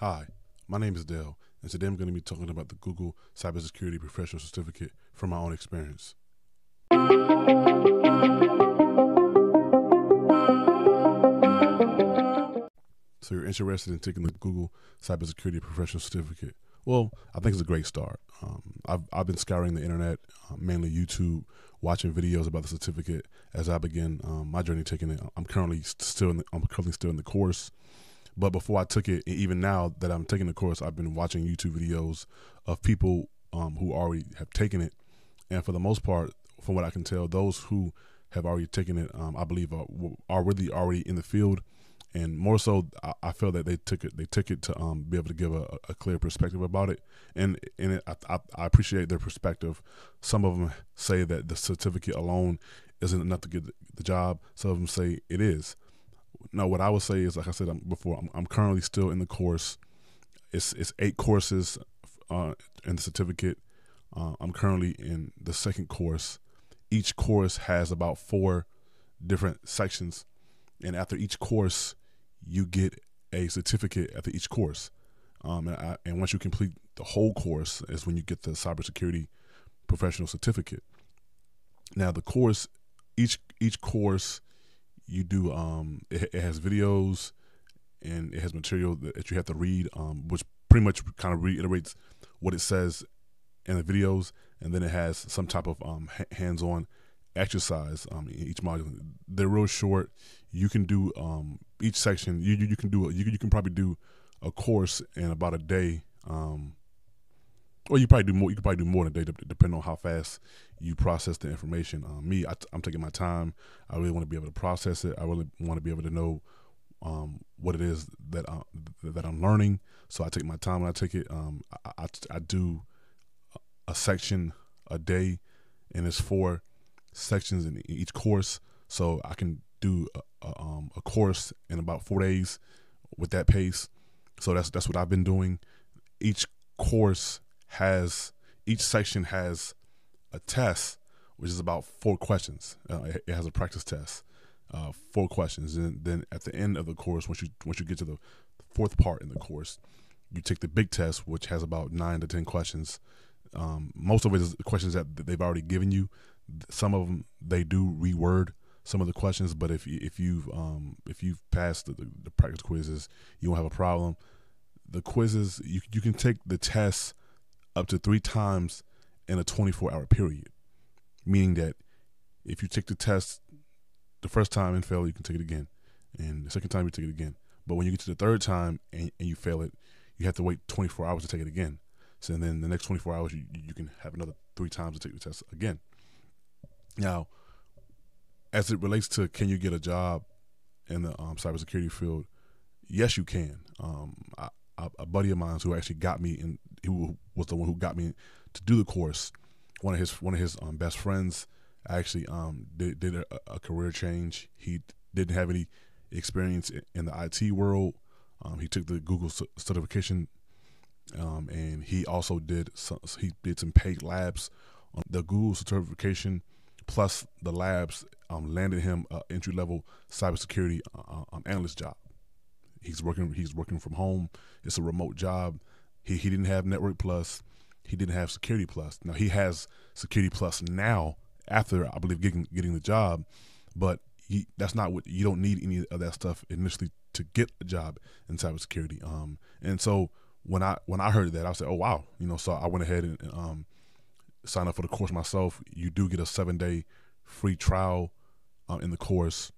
Hi, my name is Dale, and today I'm going to be talking about the Google Cybersecurity Professional Certificate from my own experience. So you're interested in taking the Google Cybersecurity Professional Certificate? Well, I think it's a great start. I've been scouring the internet, mainly YouTube, watching videos about the certificate as I begin my journey taking it. I'm currently still in the course. But before I took it, even now that I'm taking the course, I've been watching YouTube videos of people who already have taken it. And for the most part, from what I can tell, those who have already taken it, I believe are really already in the field. And more so, I feel that they took it to be able to give a clear perspective about it. And I appreciate their perspective. Some of them say that the certificate alone isn't enough to get the job. Some of them say it is. No, what I would say is, like I said before, I'm currently still in the course. It's 8 courses in the certificate. I'm currently in the 2nd course. Each course has about 4 different sections. And after each course, you get a certificate after each course. And once you complete the whole course is when you get the cybersecurity professional certificate. Now, the course, each course, you do, it has videos and it has material that you have to read, which pretty much kind of reiterates what it says in the videos. And then it has some type of hands-on exercise in each module. They're real short. You can do each section. You can probably do a course in about a day. Or you probably do more. You could probably do more in a day, depending on how fast you process the information. I'm taking my time. I really want to be able to process it. I really want to be able to know what it is that I'm learning. So I take my time when I take it. I do a section a day, and it's 4 sections in each course. So I can do a course in about 4 days with that pace. So that's what I've been doing. Each section has a test, which is about 4 questions. It has a practice test, 4 questions, and then at the end of the course, once you get to the 4th part in the course, you take the big test, which has about 9 to 10 questions. Most of it is the questions that they've already given you. Some of them they do reword some of the questions, but if you've passed the practice quizzes, you won't have a problem. The quizzes, you can take the tests up to 3 times in a 24-hour period, meaning that if you take the test the first time and fail, you can take it again, and the second time you take it again. But when you get to the third time and you fail it, you have to wait 24 hours to take it again. So then the next 24 hours, you can have another 3 times to take the test again. Now, as it relates to can you get a job in the cybersecurity field, yes, you can. A buddy of mine who actually got me in, who was the one who got me to do the course, one of his best friends actually did a career change. He didn't have any experience in the IT world. He took the Google certification, and he also did some paid labs on the Google certification. Plus, the labs landed him an entry level cybersecurity analyst job. He's working from home. It's a remote job. He didn't have Network Plus. He didn't have Security Plus. Now he has Security Plus now after, I believe, getting the job, but that's not what, you don't need any of that stuff initially to get a job in cybersecurity. And so when I heard that, I said, oh wow, so I went ahead and signed up for the course myself. You do get a 7-day free trial in the course.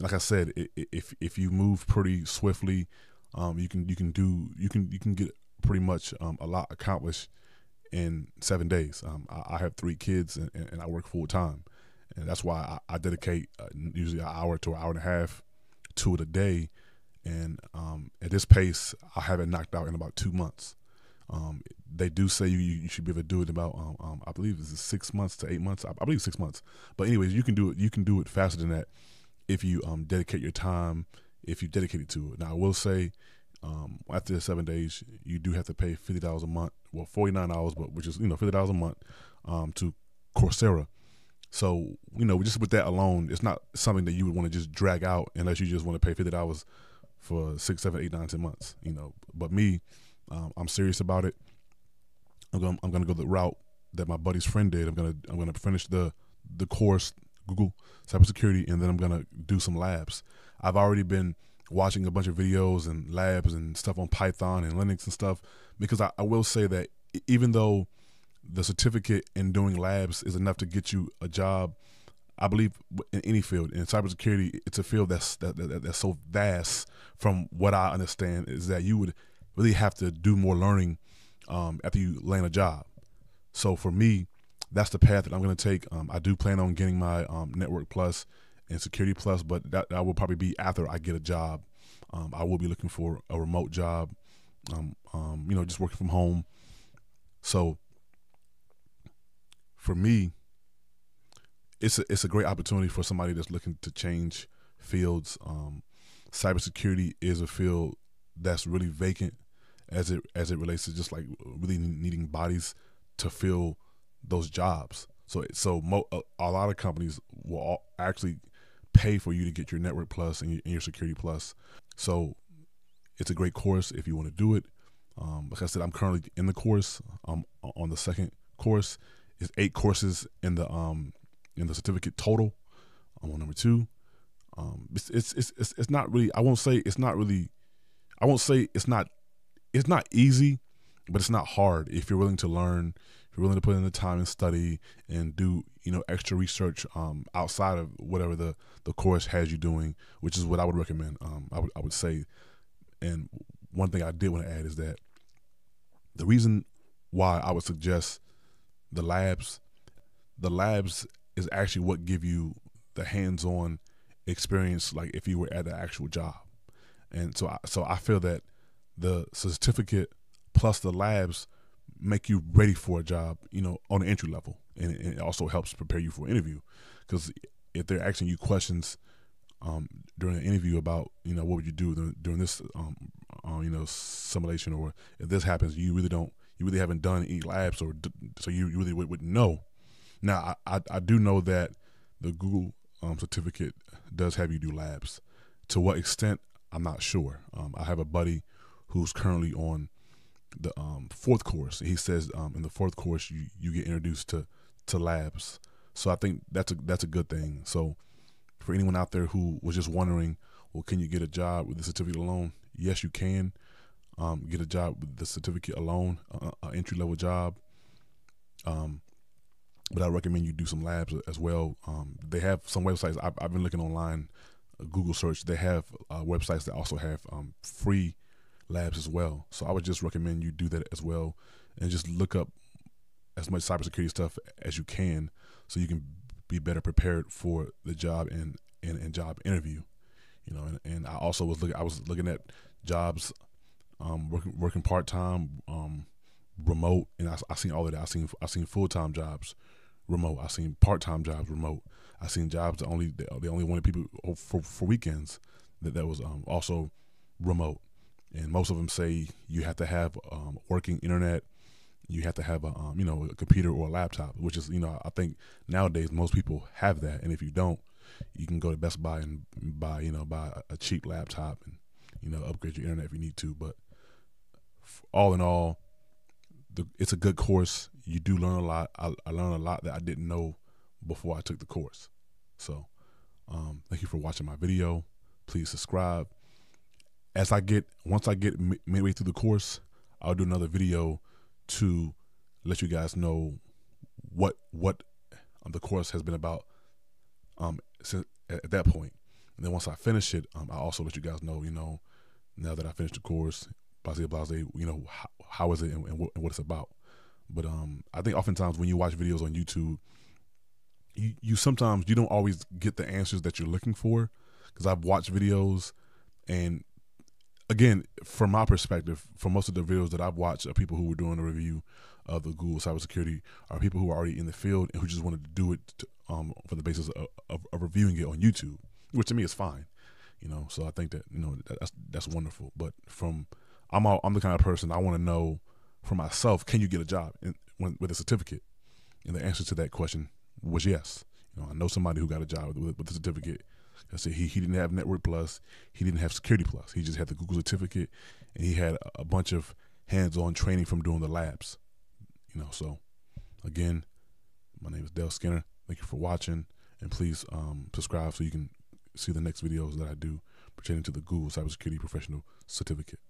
Like I said, if you move pretty swiftly, you can get pretty much a lot accomplished in 7 days. I have 3 kids and I work full time, and that's why I dedicate usually an hour to an hour and a half to it a day. And at this pace, I have it knocked out in about 2 months. They do say you should be able to do it about I believe it's 6 months to 8 months. I believe 6 months. But anyways, you can do it faster than that. If you dedicate your time, if you dedicate it to it. Now, I will say, after the 7 days, you do have to pay $50 a month, well, $49, but which is $50 a month to Coursera. So just with that alone, it's not something that you would want to just drag out unless you just want to pay $50 for 6, 7, 8, 9, 10 months, you know. But me, I'm serious about it. I'm gonna go the route that my buddy's friend did. I'm gonna finish the course, Google Cybersecurity, and then I'm gonna do some labs. I've already been watching a bunch of videos and labs and stuff on Python and Linux and stuff, because I will say that even though the certificate in doing labs is enough to get you a job, I believe in any field, in cybersecurity, it's a field that's so vast. From what I understand, is that you would really have to do more learning after you land a job. So for me, that's the path that I'm going to take. I do plan on getting my Network Plus and Security Plus, but that will probably be after I get a job. I will be looking for a remote job, you know, just working from home. So for me, it's a great opportunity for somebody that's looking to change fields. Cybersecurity is a field that's really vacant as it relates to just like really needing bodies to fill those jobs. So a lot of companies will actually pay for you to get your Network Plus and your Security Plus. So it's a great course if you want to do it. Like I said, I'm currently in the course. I'm on the second course. It's 8 courses in the certificate total. I'm on number 2. It's not really, it's not easy, but it's not hard if you're willing to learn, if you're willing to put in the time and study and do, you know, extra research outside of whatever the course has you doing, which is what I would recommend. I would say, and one thing I did want to add is that the reason why I would suggest the labs is actually what give you the hands-on experience, like if you were at an actual job. And so I feel that the certificate plus the labs make you ready for a job, you know, on an entry level, and it also helps prepare you for an interview, because if they're asking you questions during an interview about, you know, what would you do during this you know, simulation, or if this happens, you really haven't done any labs, or so you really wouldn't know. Now I do know that the Google certificate does have you do labs. To what extent, I'm not sure. I have a buddy who's currently on the 4th course. He says in the 4th course you get introduced to labs. So I think that's a good thing. So for anyone out there who was just wondering, well, can you get a job with the certificate alone? Yes, you can get a job with the certificate alone, an entry-level job. But I recommend you do some labs as well. They have some websites. I've been looking online, Google search. They have websites that also have free labs as well. So I would just recommend you do that as well, and just look up as much cybersecurity stuff as you can, so you can be better prepared for the job and job interview. You know, and I also was looking at jobs, working part time, remote, and I seen all of that. I seen full-time jobs remote, I seen part-time jobs remote, I seen jobs they only wanted people for weekends, that was also remote. And most of them say you have to have working internet, you have to have a you know, a computer or a laptop, which is, you know, I think nowadays most people have that, and if you don't, you can go to Best Buy and buy, you know, buy a cheap laptop and, you know, upgrade your internet if you need to. But all in all, it's a good course. You do learn a lot. I learned a lot that I didn't know before I took the course. So thank you for watching my video. Please subscribe. Once I get midway through the course, I'll do another video to let you guys know what the course has been about since at that point. And then once I finish it, I'll also let you guys know, you know, now that I finished the course, blase, you know, how is it and what it's about. But I think oftentimes when you watch videos on YouTube, you don't always get the answers that you're looking for, because I've watched videos, and again, from my perspective, for most of the videos that I've watched of people who were doing a review of the Google cybersecurity are people who are already in the field and who just wanted to do it for the basis of reviewing it on YouTube, which to me is fine, you know. So I think that, you know, that's wonderful. But I'm the kind of person, I want to know for myself, can you get a job with a certificate? And the answer to that question was yes. You know, I know somebody who got a job with a certificate, I said he didn't have Network Plus, he didn't have Security Plus. He just had the Google certificate, and he had a bunch of hands-on training from doing the labs. You know, so again, my name is Dale Skinner. Thank you for watching, and please subscribe so you can see the next videos that I do pertaining to the Google Cybersecurity Professional Certificate.